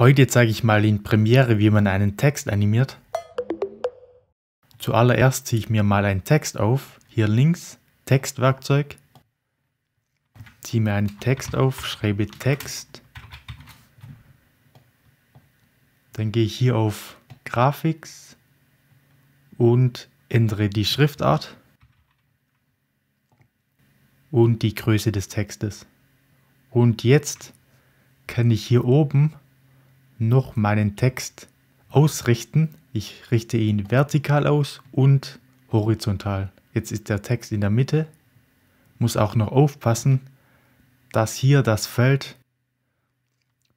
Heute zeige ich mal in Premiere, wie man einen Text animiert. Zuallererst ziehe ich mir mal einen Text auf, hier links, Textwerkzeug. Ziehe mir einen Text auf, schreibe Text. Dann gehe ich hier auf Grafik und ändere die Schriftart und die Größe des Textes. Und jetzt kann ich hier oben noch meinen Text ausrichten. Ich richte ihn vertikal aus und horizontal. Jetzt ist der Text in der Mitte. Muss auch noch aufpassen, dass hier das Feld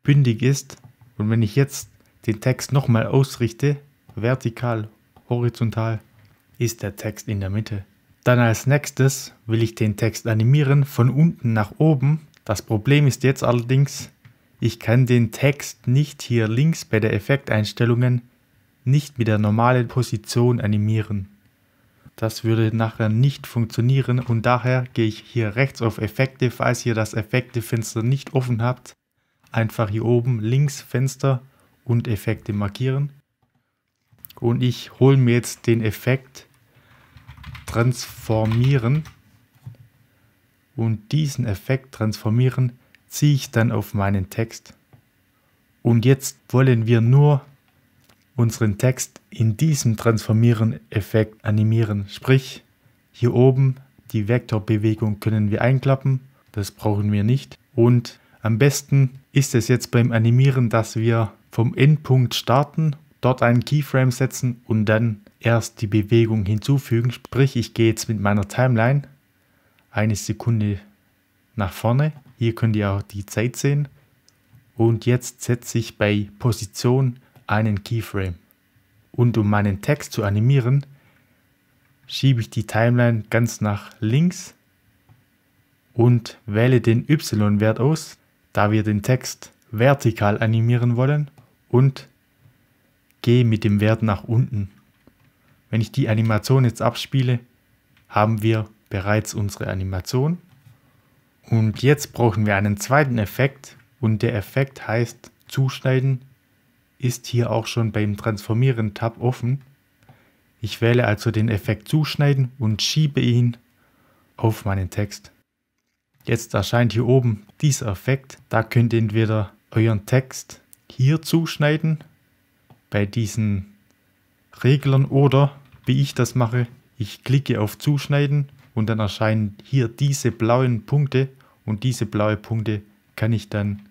bündig ist. Und wenn ich jetzt den Text nochmal ausrichte, vertikal, horizontal, ist der Text in der Mitte. Dann als nächstes will ich den Text animieren, von unten nach oben. Das Problem ist jetzt allerdings, ich kann den Text nicht hier links bei der Effekteinstellungen nicht mit der normalen Position animieren. Das würde nachher nicht funktionieren und daher gehe ich hier rechts auf Effekte, falls ihr das Effekte-Fenster nicht offen habt. Einfach hier oben links Fenster und Effekte markieren. Und ich hole mir jetzt den Effekt transformieren. Und diesen Effekt transformieren ziehe ich dann auf meinen Text. Und jetzt wollen wir nur unseren Text in diesem Transformieren-Effekt animieren. Sprich, hier oben die Vektorbewegung können wir einklappen. Das brauchen wir nicht. Und am besten ist es jetzt beim Animieren, dass wir vom Endpunkt starten, dort einen Keyframe setzen und dann erst die Bewegung hinzufügen. Sprich, ich gehe jetzt mit meiner Timeline eine Sekunde nach vorne. Hier könnt ihr auch die Zeit sehen. Und jetzt setze ich bei Position einen Keyframe. Und um meinen Text zu animieren, schiebe ich die Timeline ganz nach links und wähle den Y-Wert aus, da wir den Text vertikal animieren wollen, und gehe mit dem Wert nach unten. Wenn ich die Animation jetzt abspiele, haben wir bereits unsere Animation. Und jetzt brauchen wir einen zweiten Effekt und der Effekt heißt Zuschneiden, ist hier auch schon beim Transformieren-Tab offen. Ich wähle also den Effekt Zuschneiden und schiebe ihn auf meinen Text. Jetzt erscheint hier oben dieser Effekt. Da könnt ihr entweder euren Text hier zuschneiden, bei diesen Reglern, oder wie ich das mache, ich klicke auf Zuschneiden. Und dann erscheinen hier diese blauen Punkte und diese blauen Punkte kann ich dann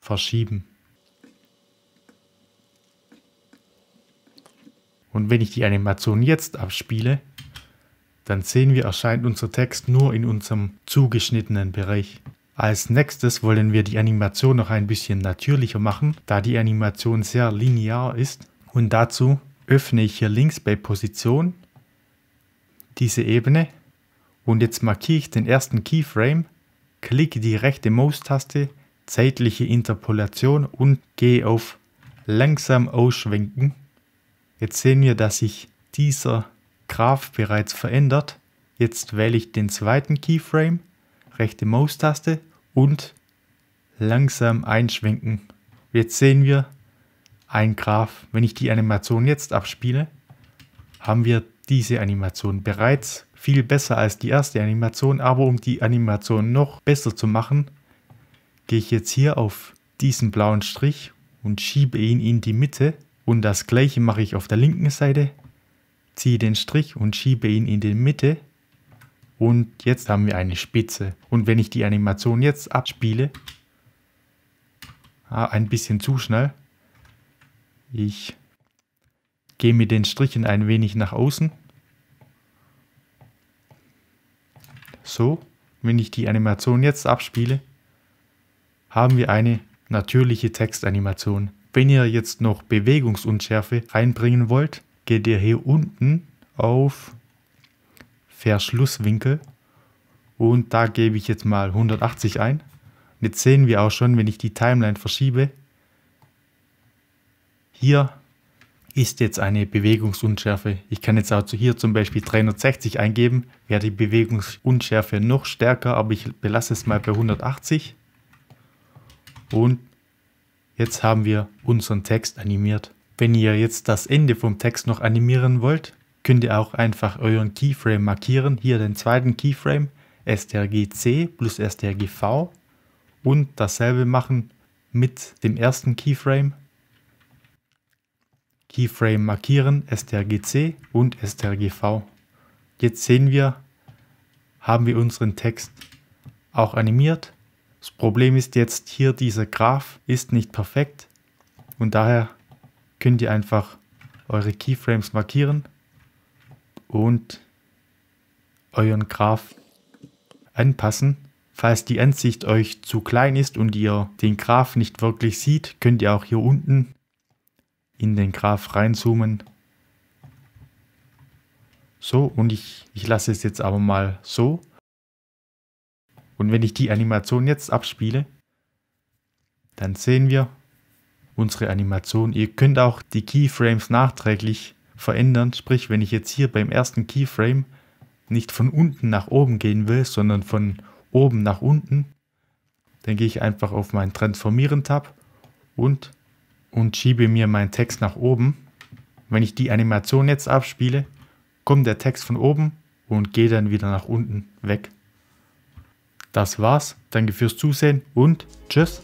verschieben. Und wenn ich die Animation jetzt abspiele, dann sehen wir, erscheint unser Text nur in unserem zugeschnittenen Bereich. Als nächstes wollen wir die Animation noch ein bisschen natürlicher machen, da die Animation sehr linear ist. Und dazu öffne ich hier links bei Position diese Ebene und jetzt markiere ich den ersten Keyframe, klicke die rechte Maustaste, zeitliche Interpolation und gehe auf langsam ausschwenken. Jetzt sehen wir, dass sich dieser Graph bereits verändert. Jetzt wähle ich den zweiten Keyframe, rechte Maustaste und langsam einschwenken. Jetzt sehen wir einen Graph. Wenn ich die Animation jetzt abspiele, haben wir diese Animation bereits, viel besser als die erste Animation, aber um die Animation noch besser zu machen, gehe ich jetzt hier auf diesen blauen Strich und schiebe ihn in die Mitte und das gleiche mache ich auf der linken Seite, ziehe den Strich und schiebe ihn in die Mitte und jetzt haben wir eine Spitze. Und wenn ich die Animation jetzt abspiele, ein bisschen zu schnell, ich gehe mit den Strichen ein wenig nach außen. So, wenn ich die Animation jetzt abspiele, haben wir eine natürliche Textanimation. Wenn ihr jetzt noch Bewegungsunschärfe reinbringen wollt, geht ihr hier unten auf Verschlusswinkel und da gebe ich jetzt mal 180 ein. Und jetzt sehen wir auch schon, wenn ich die Timeline verschiebe, hier ist jetzt eine Bewegungsunschärfe. Ich kann jetzt also hier zum Beispiel 360 eingeben, wäre die Bewegungsunschärfe noch stärker, aber ich belasse es mal bei 180 Und jetzt haben wir unseren Text animiert. Wenn ihr jetzt das Ende vom Text noch animieren wollt, könnt ihr auch einfach euren Keyframe markieren. Hier den zweiten Keyframe, STRG-C plus STRG-V, und dasselbe machen mit dem ersten Keyframe. Keyframe markieren, STRG-C und STRG-V. Jetzt sehen wir, haben wir unseren Text auch animiert. Das Problem ist jetzt hier, dieser Graph ist nicht perfekt und daher könnt ihr einfach eure Keyframes markieren und euren Graph anpassen. Falls die Ansicht euch zu klein ist und ihr den Graph nicht wirklich seht, könnt ihr auch hier unten in den Graph reinzoomen. So, und ich lasse es jetzt aber mal so. Und wenn ich die Animation jetzt abspiele, dann sehen wir unsere Animation. Ihr könnt auch die Keyframes nachträglich verändern. Sprich, wenn ich jetzt hier beim ersten Keyframe nicht von unten nach oben gehen will, sondern von oben nach unten, dann gehe ich einfach auf meinen Transformieren-Tab und schiebe mir meinen Text nach oben. Wenn ich die Animation jetzt abspiele, kommt der Text von oben und geht dann wieder nach unten weg. Das war's. Danke fürs Zusehen und tschüss.